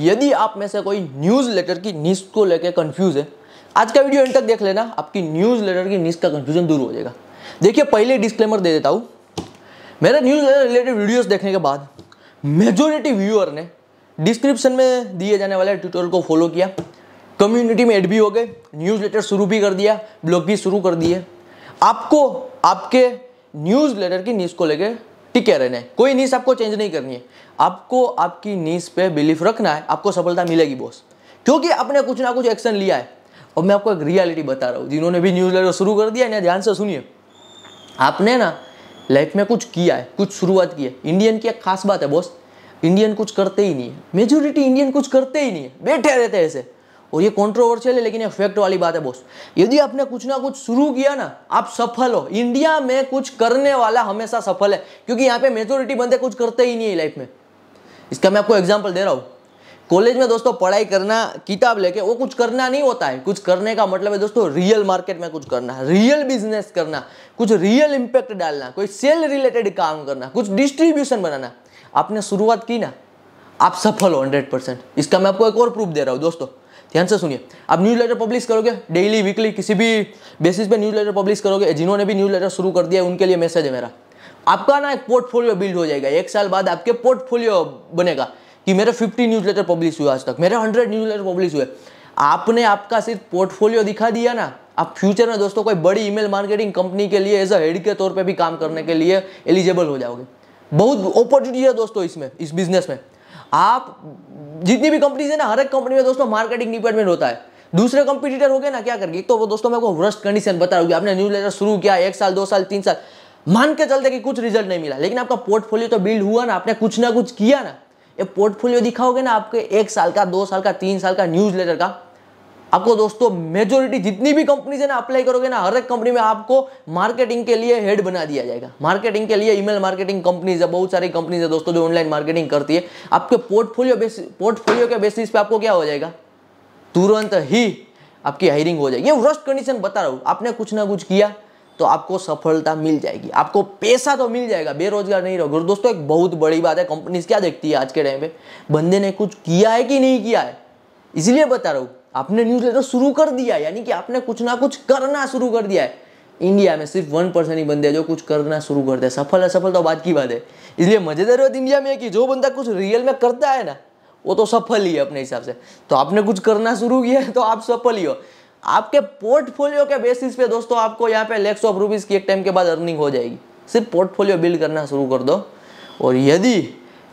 यदि आप में से कोई न्यूज़ लेटर की नीश को लेकर कंफ्यूज है, आज का वीडियो एंड तक देख लेना, आपकी न्यूज़ लेटर की नीश का कंफ्यूजन दूर हो जाएगा। देखिए, पहले डिस्क्लेमर दे देता हूँ, मेरे न्यूज़ लेटर रिलेटेड वीडियोस देखने के बाद मेजॉरिटी व्यूअर ने डिस्क्रिप्शन में दिए जाने वाले ट्यूटोरियल को फॉलो किया, कम्युनिटी में ऐड भी हो गए, न्यूज़ लेटर शुरू भी कर दिया, ब्लॉग भी शुरू कर दिए। आपको आपके न्यूज़ लेटर की नीश को लेकर टिके रहना है, कोई नीश आपको चेंज नहीं करनी है, आपको आपकी नीश पे बिलीफ रखना है, आपको सफलता मिलेगी बॉस, क्योंकि आपने कुछ ना कुछ एक्शन लिया है। और मैं आपको एक रियलिटी बता रहा हूँ, जिन्होंने भी न्यूज़ लेटर शुरू कर दिया है ना, ध्यान से सुनिए, आपने ना लाइफ में कुछ किया है, कुछ शुरुआत की है। इंडियन की एक खास बात है बॉस, इंडियन कुछ करते ही नहीं है, मेजॉरिटी इंडियन कुछ करते ही नहीं है, बैठे रहते हैं ऐसे। और ये कॉन्ट्रोवर्शियल है लेकिन ये फैक्ट वाली बात है बॉस, यदि आपने कुछ ना कुछ शुरू किया ना, आप सफल हो। इंडिया में कुछ करने वाला हमेशा सफल है, क्योंकि यहाँ पे मेजॉरिटी बंदे कुछ करते ही नहीं है लाइफ में। इसका मैं आपको एग्जाम्पल दे रहा हूँ। कॉलेज में दोस्तों पढ़ाई करना, किताब लेके, वो कुछ करना नहीं होता है। कुछ करने का मतलब है दोस्तों रियल मार्केट में कुछ करना, रियल बिजनेस करना, कुछ रियल इम्पैक्ट डालना, कोई सेल रिलेटेड काम करना, कुछ डिस्ट्रीब्यूशन बनाना। आपने शुरुआत की ना, आप सफल हो 100%। इसका मैं आपको एक और प्रूफ दे रहा हूँ दोस्तों, ध्यान से सुनिए। आप न्यूज़ लेटर पब्लिश करोगे डेली, वीकली, किसी भी बेसिस पे न्यूज़ लेटर पब्लिश करोगे। जिन्होंने भी न्यूज़ लेटर शुरू कर दिया है उनके लिए मैसेज है मेरा, आपका ना एक पोर्टफोलियो बिल्ड हो जाएगा। एक साल बाद आपके पोर्टफोलियो बनेगा कि मेरे 50 न्यूज़ लेटर पब्लिश हुए आज तक, मेरे 100 न्यूज़ लेटर पब्लिश हुए। आपने आपका सिर्फ पोर्टफोलियो दिखा दिया ना, आप फ्यूचर में दोस्तों कोई बड़ी ईमेल मार्केटिंग कंपनी के लिए एज अ हेड के तौर पर भी काम करने के लिए एलिजिबल हो जाओगे। बहुत अपॉर्चुनिटी है दोस्तों इसमें, इस बिजनेस में। आप जितनी भी कंपनीज है ना, हर एक कंपनी में दोस्तों मार्केटिंग डिपार्टमेंट होता है। दूसरे कंपटीटर हो गए ना, क्या करेंगे? तो वो दोस्तों मैं आपको वर्स्ट कंडीशन बता रहा हूँ कि आपने न्यूज़ लेटर शुरू किया, 1 साल 2 साल 3 साल मान के चलते कि कुछ रिजल्ट नहीं मिला, लेकिन आपका पोर्टफोलियो तो बिल्ड हुआ ना, आपने कुछ ना कुछ किया ना। ये पोर्टफोलियो दिखाओगे ना आपके 1 साल का 2 साल का 3 साल का न्यूज़ लेटर का, आपको दोस्तों मेजोरिटी जितनी भी कंपनीज है ना अप्लाई करोगे ना, हर एक कंपनी में आपको मार्केटिंग के लिए हेड बना दिया जाएगा। मार्केटिंग के लिए ईमेल मार्केटिंग कंपनीज है, बहुत सारी कंपनीज है दोस्तों जो ऑनलाइन मार्केटिंग करती है। आपके पोर्टफोलियो के बेसिस पे आपको क्या हो जाएगा, तुरंत ही आपकी हायरिंग हो जाएगी। ये वर्स्ट कंडीशन बता रहा हूँ, आपने कुछ ना कुछ किया तो आपको सफलता मिल जाएगी, आपको पैसा तो मिल जाएगा, बेरोजगार नहीं रहोगे दोस्तों। एक बहुत बड़ी बात है, कंपनीज क्या देखती है आज के टाइम पे, बंदे ने कुछ किया है कि नहीं किया है। इसलिए बता रहा हूँ, आपने न्यूज़ लेटर शुरू कर दिया, यानी कि आपने कुछ ना कुछ करना शुरू कर दिया है। इंडिया में सिर्फ 1% ही बंदे हैं जो कुछ करना शुरू करते हैं। सफल है, सफल तो बात की बात है। इसलिए मजेदार बात इंडिया में है कि जो बंदा कुछ रियल में करता है ना, वो तो सफल ही है अपने हिसाब से। तो आपने कुछ करना शुरू किया है तो आप सफल ही हो। आपके पोर्टफोलियो के बेसिस पे दोस्तों आपको यहाँ पे लैक्स ऑफ रुपीज़ की एक टाइम के बाद अर्निंग हो जाएगी। सिर्फ पोर्टफोलियो बिल्ड करना शुरू कर दो। और यदि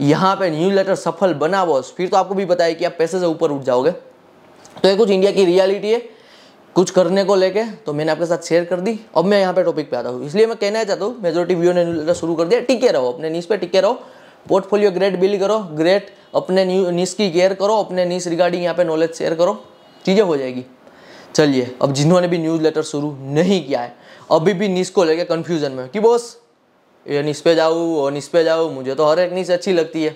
यहाँ पे न्यूज़ लेटर सफल बना बॉस, फिर तो आपको भी पता है कि आप पैसे से ऊपर उठ जाओगे। तो ये कुछ इंडिया की रियलिटी है कुछ करने को लेके, तो मैंने आपके साथ शेयर कर दी। अब मैं यहाँ पे टॉपिक पे आता हूँ। इसलिए मैं कहना चाहता हूँ, मेजॉरिटी व्यूअर ने न्यूज़ लेटर शुरू कर दिया, टिके रहो अपने नीश पे, टिके रहो, पोर्टफोलियो ग्रेट बिल्ड करो, ग्रेट अपने नीश की केयर करो, अपने नीश रिगार्डिंग यहाँ पे नॉलेज शेयर करो, चीज़ें हो जाएगी। चलिए, अब जिन्होंने भी न्यूज़ लेटर शुरू नहीं किया है, अभी भी नीश को लेकर कन्फ्यूजन में कि बॉस ये नीश पे जाऊँ और नीश पे जाऊँ, मुझे तो हर एक नीश अच्छी लगती है,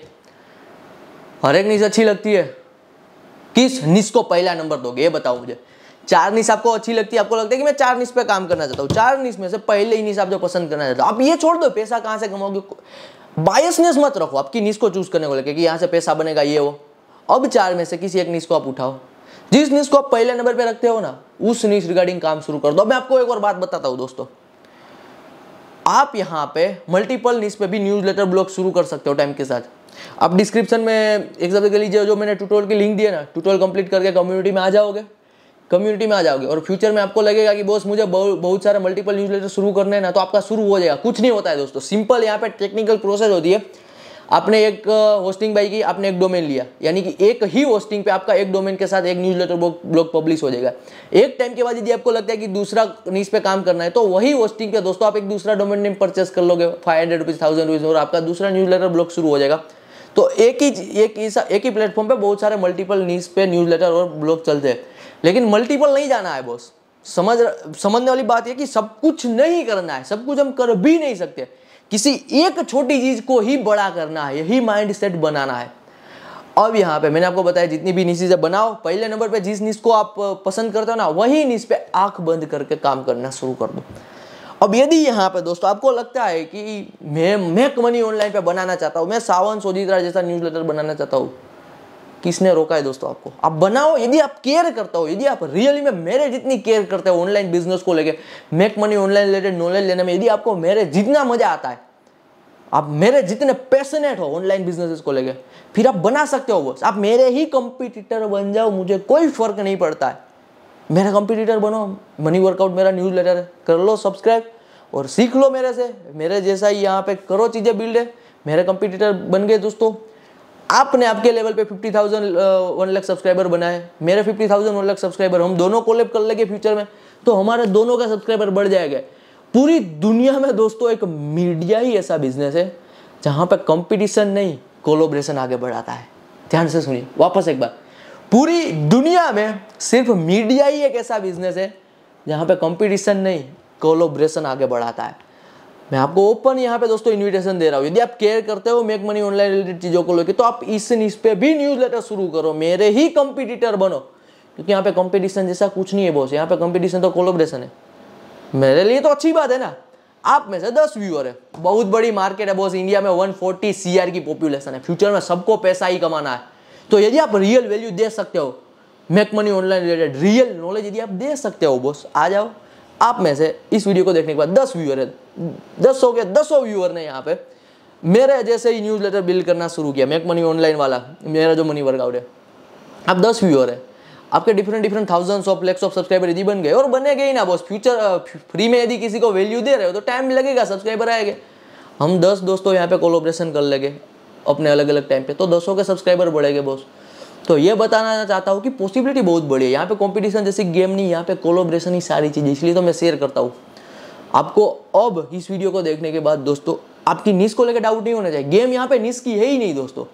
हर एक नीश अच्छी लगती है, किस नीश को पहला नंबर दोगे ये बताओ मुझे। 4 नीश आपको अच्छी लगती है, आपको लगता है कि मैं 4 नीश पे काम करना चाहता हूँ, 4 नीश में से पहले ही नीश आप जो पसंद करना चाहते हो, आप ये छोड़ दो पैसा कहाँ से कमाओगे, बायसनेस मत रखो आपकी नीश को चूज करने को लेकर कि यहाँ से पैसा बनेगा ये वो। अब 4 में से किसी एक नीश को आप उठाओ, जिस नीश को आप पहले नंबर पे रखते हो ना, उस नीश रिगार्डिंग काम शुरू कर दो। मैं आपको एक और बात बताता हूँ दोस्तों, आप यहाँ पे मल्टीपल नीश पे भी न्यूज़ लेटर ब्लॉग शुरू कर सकते हो टाइम के साथ। आप डिस्क्रिप्शन में एक शब्द के लीजिए, जो मैंने ट्यूटोरियल की लिंक दी है ना, ट्यूटोरियल कंप्लीट करके कम्युनिटी में आ जाओगे, कम्युनिटी में आ जाओगे। और फ्यूचर में आपको लगेगा कि बॉस मुझे बहुत सारे मल्टीपल न्यूज़ लेटर शुरू करने हैं ना, तो आपका शुरू हो जाएगा। कुछ नहीं होता है दोस्तों, सिंपल यहाँ पे टेक्निकल प्रोसेस होती है। आपने एक होस्टिंग बाई की, आपने एक डोमेन लिया, यानी कि एक ही होस्टिंग पे आपका एक डोमेन के साथ एक न्यूज़ लेटर ब्लॉग पब्लिश हो जाएगा। एक टाइम के बाद यदि आपको लगता है कि दूसरा नीश पे काम करना है, तो वही होस्टिंग पे दोस्तों आप एक दूसरा डोमेन नेम परचेस कर लोगे, 500 रुपीज़, 1000 रुपीज़, और आपका दूसरा न्यूज़ लेटर ब्लॉग शुरू हो जाएगा। तो एक ही प्लेटफॉर्म पर बहुत सारे मल्टीपल नीश पे न्यूज़ लेटर और ब्लॉग चलते हैं। लेकिन मल्टीपल नहीं जाना है बॉस, समझने वाली बात यह कि सब कुछ नहीं करना है, सब कुछ हम कर भी नहीं सकते, किसी एक छोटी चीज को ही बड़ा करना है, यही माइंडसेट बनाना है। अब यहाँ पे मैंने आपको बताया, जितनी भी नीश से बनाओ, पहले नंबर पे जिस नीश को आप पसंद करते हो ना, वही नीश पे आंख बंद करके काम करना शुरू कर दो। अब यदि यहाँ पे दोस्तों आपको लगता है कि मैं मेक मनी ऑनलाइन पे बनाना चाहता हूँ, मैं सावन सोजित्रा जैसा न्यूज़ लेटर बनाना चाहता हूँ, किसने रोका है दोस्तों आपको? आप बनाओ, यदि आप केयर करता हो, यदि आप रियली में मेरे जितनी केयर करते हो ऑनलाइन बिजनेस को लेके, make money online related knowledge लेने में, यदि आपको मेरे जितना मजा आता है, आप मेरे जितने पैशनेट हो ऑनलाइन बिजनेसेस को लेके, फिर आप बना सकते हो बॉस। आप मेरे ही कंपटीटर बन जाओ, मुझे कोई फर्क नहीं पड़ता है, मेरा कंपटीटर बनो। मनी वर्कआउट मेरा न्यूज़लेटर है, कर लो सब्सक्राइब और सीख लो मेरे से, मेरे जैसा ही यहाँ पे करो चीज़ें बिल्ड है। मेरे कंपटीटर बन गए दोस्तों, आपने आपके लेवल पे 50,000 1 लाख सब्सक्राइबर बनाए, मेरे 50,000 1 लाख सब्सक्राइबर, हम दोनों कोलैब कर लेंगे फ्यूचर में तो हमारे दोनों का सब्सक्राइबर बढ़ जाएगा। पूरी दुनिया में दोस्तों एक मीडिया ही ऐसा बिजनेस है जहाँ पर कंपटीशन नहीं, कोलोब्रेशन आगे बढ़ाता है। ध्यान से सुनिए वापस एक बार, पूरी दुनिया में सिर्फ मीडिया ही एक ऐसा बिजनेस है जहाँ पे कंपटीशन नहीं, कोलोब्रेशन आगे बढ़ाता है। मैं आपको ओपन यहाँ पे दोस्तों इन्विटेशन दे रहा हूँ, यदि आप केयर करते हो मेक मनी ऑनलाइन रिलेटेड चीज़ों को लेकर, तो आप इस न्यूज़ पे भी न्यूज़लेटर शुरू करो, मेरे ही कंपटीटर बनो, क्योंकि यहाँ पे कंपटीशन जैसा कुछ नहीं है बॉस। यहाँ पे कंपटीशन तो कोलोब्रेशन है। मेरे लिए तो अच्छी बात है ना, आप में से 10 व्यूअर है, बहुत बड़ी मार्केट है बॉस, इंडिया में 140 CR की पॉपुलेशन है, फ्यूचर में सबको पैसा ही कमाना है। तो यदि आप रियल वैल्यू दे सकते हो, make money online related real knowledge यदि आप दे सकते हो बॉस, आ जाओ। आप में से इस वीडियो को देखने के बाद 10 व्यूअर है, 10 हो गए 1000 व्यूअर ने यहाँ पे मेरे जैसे ही न्यूज़लेटर बिल्ड करना शुरू किया, मेक मनी ऑनलाइन वाला मेरा जो मनी वर्कआउट है। आप 10 व्यूअर है, आपके different different thousands of lakhs of subscriber यदि बन गए, और बने गए ना बॉस, फ्यूचर फ्री में यदि किसी को वैल्यू दे रहे हो तो टाइम लगेगा, सब्सक्राइबर आएंगे। हम 10 दोस्तों यहाँ पे कोलोब्रेशन कर लेंगे अपने अलग अलग टाइम पे, तो 1000 के सब्सक्राइबर बढ़ेंगे बॉस। तो ये बताना चाहता हूँ कि पॉसिबिलिटी बहुत बड़ी है, यहाँ पे कंपटीशन जैसी गेम नहीं, यहाँ पे कोलोब्रेशन ही सारी चीज़, इसलिए तो मैं शेयर करता हूँ आपको। अब इस वीडियो को देखने के बाद दोस्तों आपकी निश को लेकर डाउट नहीं होना चाहिए, गेम यहाँ पे निश की है ही नहीं दोस्तों।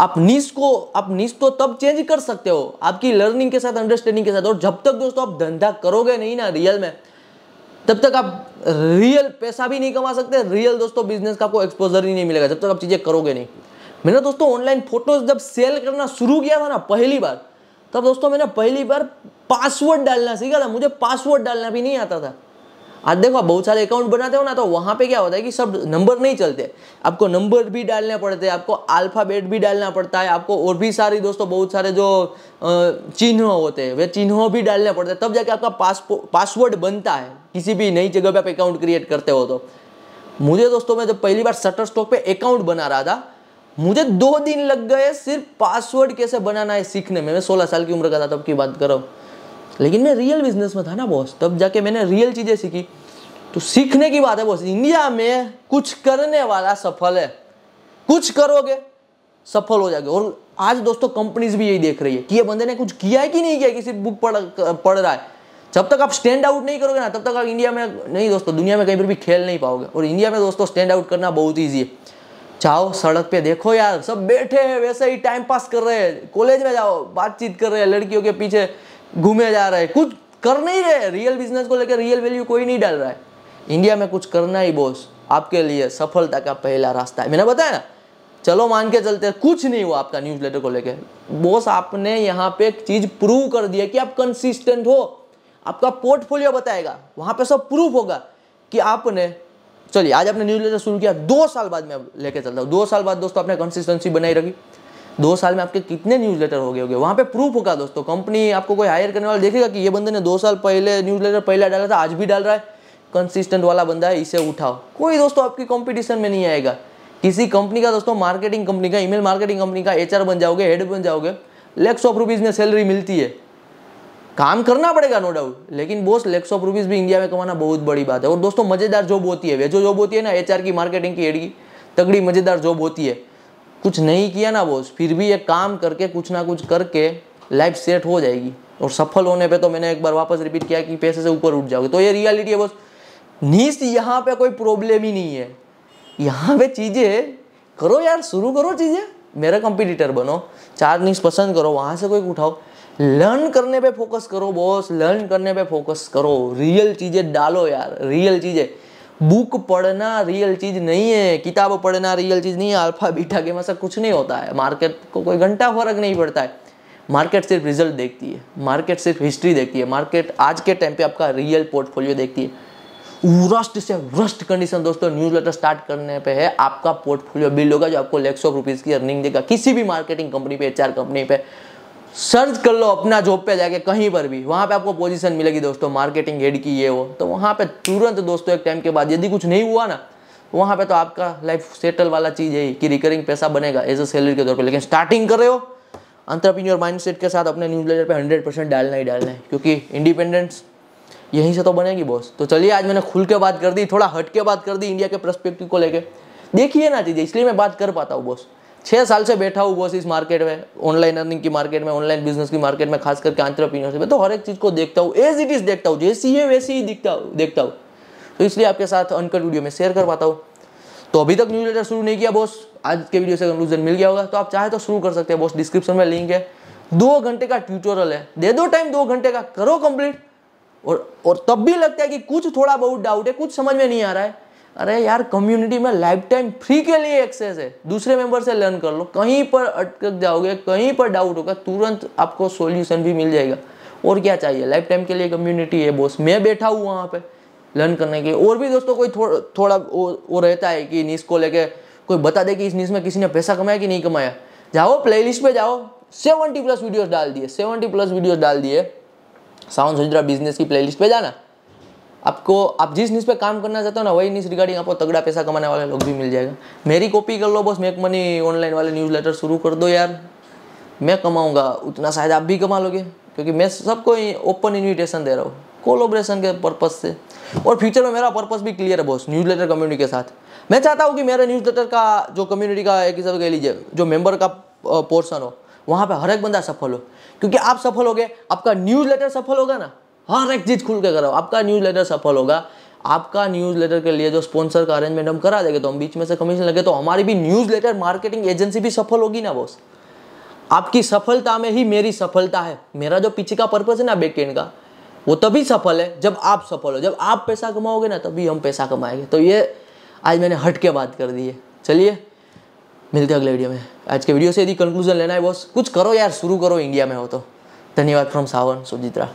आप निश को तब चेंज कर सकते हो आपकी लर्निंग के साथ, अंडरस्टैंडिंग के साथ, और जब तक दोस्तों आप धंधा करोगे नहीं ना रियल में, तब तक आप रियल पैसा भी नहीं कमा सकते, रियल दोस्तों बिजनेस का आपको एक्सपोजर ही नहीं मिलेगा जब तक आप चीज़ें करोगे नहीं। मैंने दोस्तों ऑनलाइन फोटोज जब सेल करना शुरू किया था ना पहली बार, तब दोस्तों मैंने पहली बार पासवर्ड डालना सीखा था, मुझे पासवर्ड डालना भी नहीं आता था। आज देखो बहुत सारे अकाउंट बनाते हो ना, तो वहाँ पे क्या होता है कि सब नंबर नहीं चलते, आपको नंबर भी डालने पड़ते हैं, आपको अल्फाबेट भी डालना पड़ता है, आपको और भी सारी दोस्तों बहुत सारे जो चिन्ह होते हैं वे चिन्हों भी डालने पड़ते हैं, तब जाके आपका पासवर्ड बनता है किसी भी नई जगह पर आप अकाउंट क्रिएट करते हो। तो मुझे दोस्तों मैं जब पहली बार शटर स्टॉक पर अकाउंट बना रहा था, मुझे 2 दिन लग गए सिर्फ पासवर्ड कैसे बनाना है सीखने में। मैं 16 साल की उम्र का था तब की बात कर रहा हूँ, लेकिन मैं रियल बिजनेस में था ना बॉस, तब जाके मैंने रियल चीज़ें सीखी। तो सीखने की बात है बॉस, इंडिया में कुछ करने वाला सफल है, कुछ करोगे सफल हो जाएगा। और आज दोस्तों कंपनीज भी यही देख रही है कि ये बंदे ने कुछ किया है कि नहीं किया, किसी बुक पढ़ रहा है। जब तक आप स्टैंड आउट नहीं करोगे ना, तब तक आप इंडिया में नहीं दोस्तों दुनिया में कहीं पर भी खेल नहीं पाओगे। और इंडिया में दोस्तों स्टैंड आउट करना बहुत ईजी है। जाओ सड़क पे देखो यार, सब बैठे हैं वैसे ही टाइम पास कर रहे हैं, कॉलेज में जाओ बातचीत कर रहे हैं, लड़कियों के पीछे घूमे जा रहे हैं, कुछ कर नहीं रहे। रियल बिजनेस को लेकर रियल वैल्यू कोई नहीं डाल रहा है। इंडिया में कुछ करना ही बॉस आपके लिए सफलता का पहला रास्ता है। मैंने बताया ना, चलो मान के चलते कुछ नहीं हुआ आपका न्यूज़लेटर को लेकर बॉस, आपने यहाँ पे एक चीज़ प्रूव कर दिया कि आप कंसिस्टेंट हो, आपका पोर्टफोलियो बताएगा, वहाँ पर सब प्रूफ होगा कि आपने, चलिए आज आपने न्यूज़लेटर शुरू किया, 2 साल बाद मैं लेके चलता हूँ, 2 साल बाद दोस्तों आपने कंसिस्टेंसी बनाई रखी, 2 साल में आपके कितने न्यूज़लेटर हो गए होंगे, वहाँ पे प्रूफ होगा दोस्तों। कंपनी आपको कोई हायर करने वाला देखेगा कि ये बंदे ने 2 साल पहले न्यूज़लेटर पहला डाला था, आज भी डाल रहा है, कंसिस्टेंट वाला बंदा है, इसे उठाओ। कोई दोस्तों आपकी कॉम्पिटिशन में नहीं आएगा। किसी कंपनी का दोस्तों मार्केटिंग कंपनी का, ईमेल मार्केटिंग कंपनी का HR बन जाओगे, हेड बन जाओगे, लैक्स ऑफ रुपीज़ में सैलरी मिलती है, काम करना पड़ेगा नो डाउट, लेकिन बॉस लैक्स ऑफ रुपीज़ भी इंडिया में कमाना बहुत बड़ी बात है। और दोस्तों मज़ेदार जॉब होती है, वे जो जॉब होती है ना HR की, मार्केटिंग की, हेड की, तगड़ी मज़ेदार जॉब होती है। कुछ नहीं किया ना बॉस, फिर भी ये काम करके कुछ ना कुछ करके लाइफ सेट हो जाएगी। और सफल होने पे तो मैंने एक बार वापस रिपीट किया कि पैसे से ऊपर उठ जाओगे, तो ये रियलिटी है बॉस। नीस यहाँ पे कोई प्रॉब्लम ही नहीं है, यहाँ पे चीज़ें करो यार, शुरू करो चीज़ें, मेरा कंपटीटर बनो, 4 नीस पसंद करो, वहाँ से कोई उठाओ, लर्न करने पे फोकस करो बॉस, लर्न करने पे फोकस करो, रियल चीज़ें डालो यार, रियल चीज़ें। बुक पढ़ना रियल चीज़ नहीं है, किताब पढ़ना रियल चीज़ नहीं है, अल्फा बीटा गेम ऐसा कुछ नहीं होता है। मार्केट को कोई घंटा फर्क नहीं पड़ता है, मार्केट सिर्फ रिजल्ट देखती है, मार्केट सिर्फ हिस्ट्री देखती है, मार्केट आज के टाइम पर आपका रियल पोर्टफोलियो देखती है। वर्स्ट से वर्स्ट कंडीशन दोस्तों न्यूज़लेटर स्टार्ट करने पे है, आपका पोर्टफोलियो बिल्ड होगा जो आपको लैक्स ऑफ रुपीज़ की अर्निंग देगा, किसी भी मार्केटिंग कंपनी पे, HR कंपनी पे, सर्च कर लो अपना जॉब पे जाके, कहीं पर भी वहाँ पे आपको पोजीशन मिलेगी दोस्तों, मार्केटिंग हेड की ये वो, तो वहाँ पे तुरंत दोस्तों एक टाइम के बाद यदि कुछ नहीं हुआ ना वहाँ पे, तो आपका लाइफ सेटल वाला चीज़ है कि रिकरिंग पैसा बनेगा एज अ सैलरी के तौर पे। लेकिन स्टार्टिंग कर रहे हो एंटरप्रेन्योर माइंडसेट के साथ अपने न्यूज़लेटर पे 100% डालना ही डालना है, क्योंकि इंडिपेंडेंस यहीं से तो बनेगी बॉस। तो चलिए आज मैंने खुल के बात कर दी, थोड़ा हट के बात कर दी, इंडिया के पर्सपेक्टिव को लेके देखिए ना चीज़ें, इसलिए मैं बात कर पाता हूँ बॉस। 6 साल से बैठा हूँ बॉस इस मार्केट में, ऑनलाइन अर्निंग की मार्केट में, ऑनलाइन बिजनेस की मार्केट में, खास करके एंटरप्रेन्योरशिप में, तो हर एक चीज़ को देखता हूँ, एज इट इज़ देखता हूँ, जैसी है वैसी ही देखता हूँ, तो इसलिए आपके साथ अनकट वीडियो में शेयर कर पाता हूँ। तो अभी तक न्यूज़लेटर शुरू नहीं किया बॉस, आज के वीडियो से कंक्लूजन मिल गया होगा, तो आप चाहे तो शुरू कर सकते हैं बॉस, डिस्क्रिप्शन में लिंक है, 2 घंटे का ट्यूटोरियल है, दे दो टाइम, 2 घंटे का करो कंप्लीट। और तब भी लगता है कि कुछ थोड़ा बहुत डाउट है, कुछ समझ में नहीं आ रहा है, अरे यार कम्युनिटी में लाइफ टाइम फ्री के लिए एक्सेस है, दूसरे मेंबर से लर्न कर लो, कहीं पर अटक जाओगे, कहीं पर डाउट होगा तुरंत आपको सॉल्यूशन भी मिल जाएगा। और क्या चाहिए, लाइफ टाइम के लिए कम्युनिटी है बॉस, मैं बैठा हूँ वहाँ पे लर्न करने के। और भी दोस्तों कोई थोड़ा वो रहता है कि नीश को लेके कोई बता दे कि इस नीश में किसी ने पैसा कमाया कि नहीं कमाया, जाओ प्लेलिस्ट पे जाओ, 70+ वीडियोज़ डाल दिए, 70+ वीडियोज़ डाल दिए, सावन सोजित्रा बिजनेस की प्लेलिस्ट पे जाना, आपको आप जिस नीश पे काम करना चाहते हो ना वही नीश रिगार्डिंग आपको तगड़ा पैसा कमाने वाले लोग भी मिल जाएगा। मेरी कॉपी कर लो बस, मेक मनी ऑनलाइन वाले न्यूज़लेटर शुरू कर दो यार, मैं कमाऊँगा उतना शायद आप भी कमा लोगे, क्योंकि मैं सबको ओपन इन्विटेशन दे रहा हूँ कोलोब्रेशन के पर्पज़ से। और फ्यूचर में मेरा पर्पस भी क्लियर है बॉस, न्यूज़लेटर कम्युनिटी के साथ मैं चाहता हूँ कि मेरे न्यूज़लेटर का जो कम्युनिटी का एक हिसाब कह लीजिए जो मेंबर का पोर्शन हो वहाँ पे हर एक बंदा सफल हो, क्योंकि आप सफल होगे, आपका न्यूज़लेटर सफल होगा ना, हर एक चीज़ खुल के करो, आपका न्यूज़लेटर सफल होगा, आपका न्यूज़लेटर के लिए जो स्पॉन्सर का अरेंजमेंट हम करा देंगे तो हम बीच में से कमीशन लगे, तो हमारी भी न्यूज़लेटर मार्केटिंग एजेंसी भी सफल होगी ना बॉस। आपकी सफलता में ही मेरी सफलता है, मेरा जो पीछे का पर्पस है ना बैकएंड का, वो तभी सफल है जब आप सफल हो, जब आप पैसा कमाओगे ना तभी हम पैसा कमाएंगे। तो ये आज मैंने हट के बात कर दी है, चलिए मिलते हैं अगले वीडियो में। आज के वीडियो से यदि कंक्लूजन लेना है बॉस, कुछ करो यार, शुरू करो इंडिया में हो तो। धन्यवाद फ्रॉम सावन सोजित्रा।